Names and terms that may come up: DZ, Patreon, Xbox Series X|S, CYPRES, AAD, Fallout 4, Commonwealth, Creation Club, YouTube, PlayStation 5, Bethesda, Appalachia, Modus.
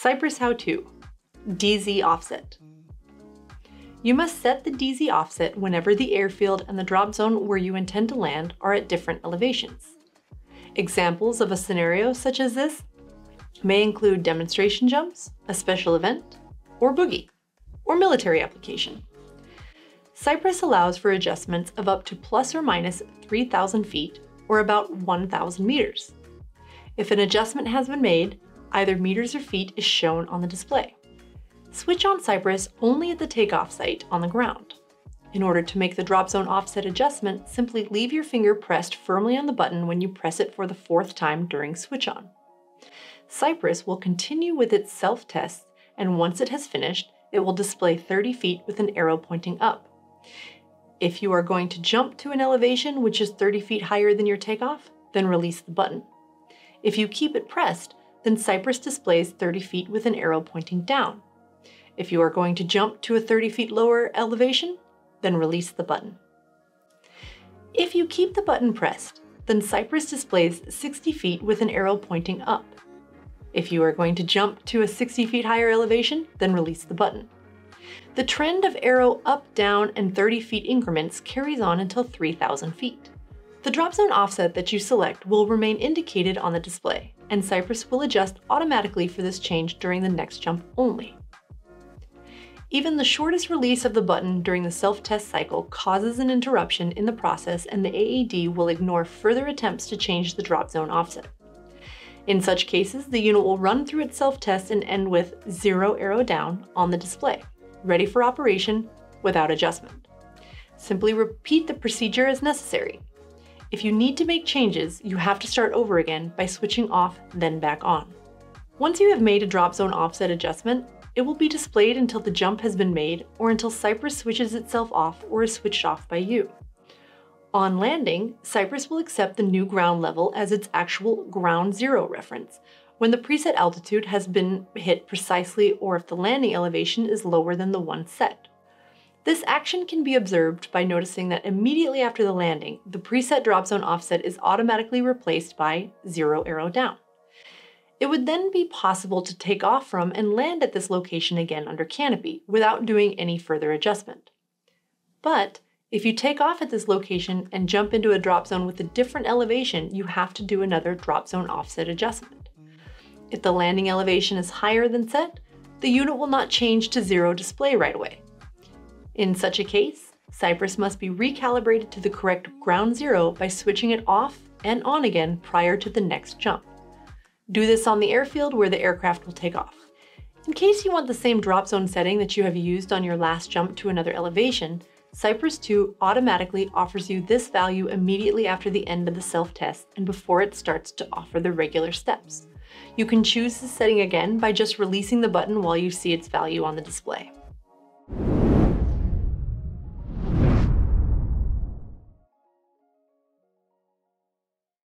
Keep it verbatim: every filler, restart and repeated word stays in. CYPRES how-to, D Z offset. You must set the D Z offset whenever the airfield and the drop zone where you intend to land are at different elevations. Examples of a scenario such as this may include demonstration jumps, a special event, or boogie, or military application. CYPRES allows for adjustments of up to plus or minus three thousand feet, or about one thousand meters. If an adjustment has been made, either meters or feet is shown on the display. Switch on CYPRES only at the takeoff site on the ground. In order to make the drop zone offset adjustment, simply leave your finger pressed firmly on the button when you press it for the fourth time during switch on. CYPRES will continue with its self-test, and once it has finished, it will display thirty feet with an arrow pointing up. If you are going to jump to an elevation which is thirty feet higher than your takeoff, then release the button. If you keep it pressed, then CYPRES displays thirty feet with an arrow pointing down. If you are going to jump to a thirty feet lower elevation, then release the button. If you keep the button pressed, then CYPRES displays sixty feet with an arrow pointing up. If you are going to jump to a sixty feet higher elevation, then release the button. The trend of arrow up, down, and thirty feet increments carries on until three thousand feet. The drop zone offset that you select will remain indicated on the display, and CYPRES will adjust automatically for this change during the next jump only. Even the shortest release of the button during the self-test cycle causes an interruption in the process, and the A A D will ignore further attempts to change the drop zone offset. In such cases, the unit will run through its self-test and end with zero arrow down on the display, ready for operation without adjustment. Simply repeat the procedure as necessary. If you need to make changes, you have to start over again by switching off, then back on. Once you have made a drop zone offset adjustment, it will be displayed until the jump has been made or until CYPRES switches itself off or is switched off by you. On landing, CYPRES will accept the new ground level as its actual ground zero reference, when the preset altitude has been hit precisely or if the landing elevation is lower than the one set. This action can be observed by noticing that immediately after the landing, the preset drop zone offset is automatically replaced by zero arrow down. It would then be possible to take off from and land at this location again under canopy without doing any further adjustment. But if you take off at this location and jump into a drop zone with a different elevation, you have to do another drop zone offset adjustment. If the landing elevation is higher than set, the unit will not change to zero display right away. In such a case, CYPRES must be recalibrated to the correct ground zero by switching it off and on again prior to the next jump. Do this on the airfield where the aircraft will take off. In case you want the same drop zone setting that you have used on your last jump to another elevation, CYPRES two automatically offers you this value immediately after the end of the self-test and before it starts to offer the regular steps. You can choose this setting again by just releasing the button while you see its value on the display.